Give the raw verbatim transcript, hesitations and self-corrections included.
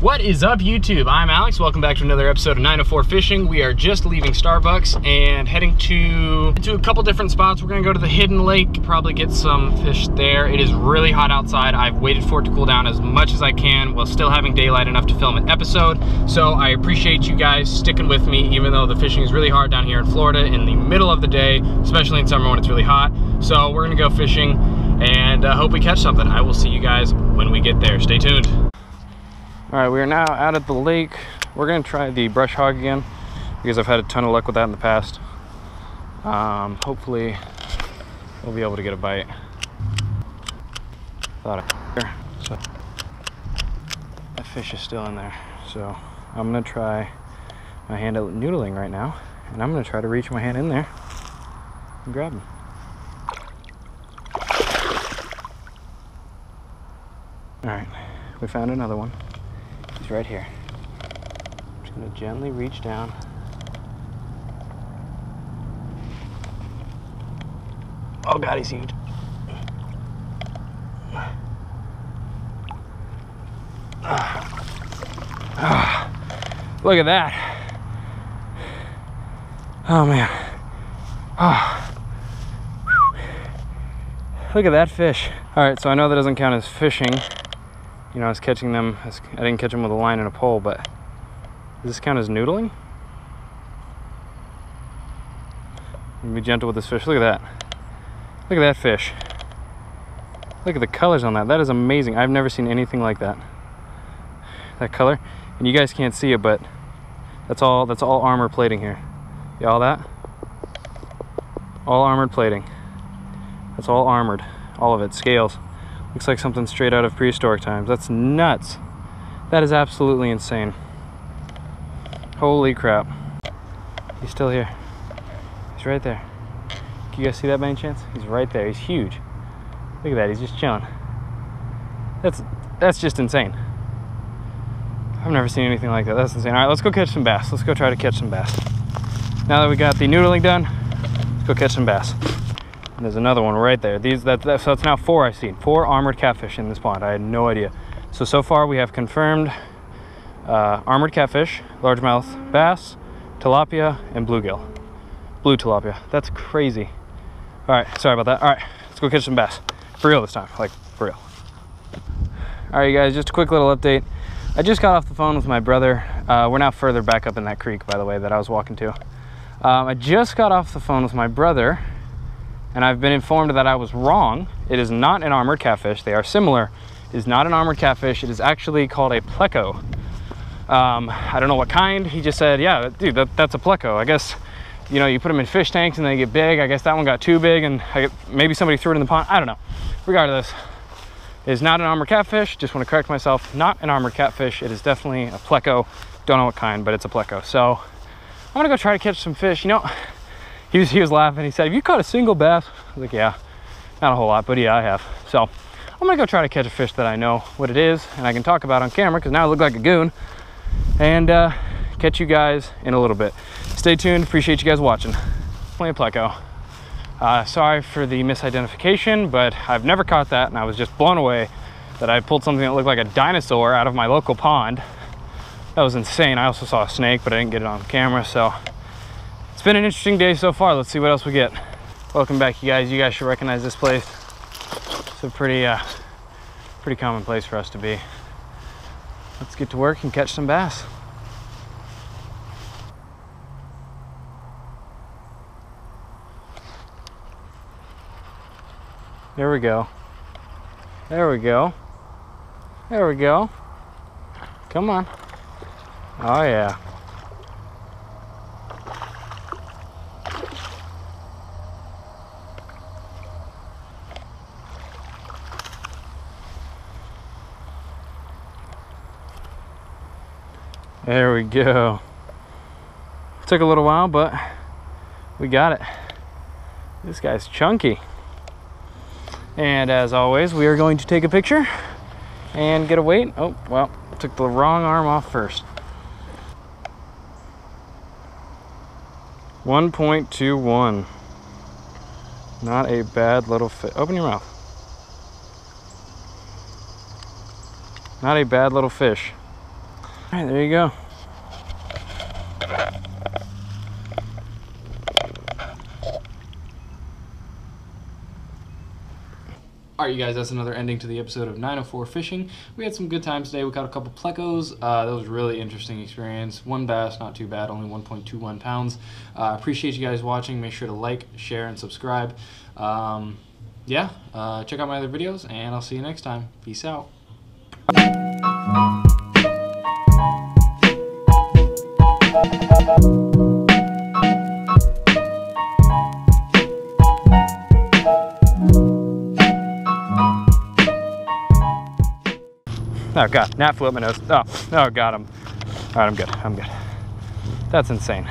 What is up, YouTube? I'm Alex. Welcome back to another episode of nine oh four Fishing. We are just leaving Starbucks and heading to, to a couple different spots. We're gonna go to the Hidden Lake, probably get some fish there. It is really hot outside. I've waited for it to cool down as much as I can while still having daylight enough to film an episode. So I appreciate you guys sticking with me, even though the fishing is really hard down here in Florida in the middle of the day, especially in summer when it's really hot. So we're gonna go fishing and I uh, hope we catch something. I will see you guys when we get there. Stay tuned. All right, we are now out at the lake. We're gonna try the brush hog again because I've had a ton of luck with that in the past. Um, hopefully we'll be able to get a bite. Thought I here, so that fish is still in there. So I'm gonna try my hand at noodling right now, and I'm gonna try to reach my hand in there and grab him. All right, we found another one. Right here. I'm just going to gently reach down. Oh God, he's huge. Oh, look at that. Oh man. Oh. Look at that fish. All right, so I know that doesn't count as fishing. You know, I was catching them, I didn't catch them with a line and a pole, but does this count as noodling? Be gentle with this fish. Look at that. Look at that fish. Look at the colors on that. That is amazing. I've never seen anything like that. That color. And you guys can't see it, but that's all that's all armor plating here. You all that? All armored plating. That's all armored. All of it. Scales. Looks like something straight out of prehistoric times. That's nuts. That is absolutely insane. Holy crap. He's still here. He's right there. Can you guys see that by any chance? He's right there. He's huge. Look at that. He's just chilling. That's that's just insane. I've never seen anything like that. That's insane. All right, let's go catch some bass. Let's go try to catch some bass. Now that we got the noodling done, let's go catch some bass. There's another one right there. These that, that so it's now four I've seen. Four armored catfish in this pond. I had no idea. So so far we have confirmed uh, armored catfish, largemouth bass, tilapia, and bluegill. Blue tilapia. That's crazy. All right, sorry about that. All right, let's go catch some bass. For real this time, like for real. All right, you guys, just a quick little update. I just got off the phone with my brother. Uh, we're now further back up in that creek, by the way, that I was walking to. Um, I just got off the phone with my brother. And I've been informed that I was wrong. It is not an armored catfish. They are similar. It is not an armored catfish. It is actually called a pleco. Um, I don't know what kind. He just said, yeah, dude, that, that's a pleco. I guess, you know, you put them in fish tanks and they get big. I guess that one got too big and I, maybe somebody threw it in the pond. I don't know. Regardless, it is not an armored catfish. Just want to correct myself. Not an armored catfish. It is definitely a pleco. Don't know what kind, but it's a pleco. So I'm going to go try to catch some fish. You know, He was, he was laughing. He said, have you caught a single bass? I was like, yeah, not a whole lot, but yeah, I have. So I'm gonna go try to catch a fish that I know what it is and I can talk about on camera because now I look like a goon, and uh, catch you guys in a little bit. Stay tuned, appreciate you guys watching. Playing pleco. Uh, sorry for the misidentification, but I've never caught that and I was just blown away that I pulled something that looked like a dinosaur out of my local pond. That was insane. I also saw a snake, but I didn't get it on camera, so. It's been an interesting day so far. Let's see what else we get. Welcome back, you guys. You guys should recognize this place. It's a pretty, uh, pretty common place for us to be. Let's get to work and catch some bass. There we go. There we go. There we go. Come on. Oh yeah. There we go. Took a little while, but we got it. This guy's chunky. And as always, we are going to take a picture and get a weight. Oh, well, took the wrong arm off first. one point two one. Not a bad little fish. Open your mouth. Not a bad little fish. All right, there you go. Alright, you guys, that's another ending to the episode of nine oh four Fishing. We had some good times today. We caught a couple plecos. Uh, that was a really interesting experience. One bass, not too bad, only one point two one pounds. I uh, appreciate you guys watching. Make sure to like, share, and subscribe. Um, yeah, uh, check out my other videos, and I'll see you next time. Peace out. Oh God, gnat flew up my nose. Oh, oh God, I'm, all right, I'm good, I'm good. That's insane.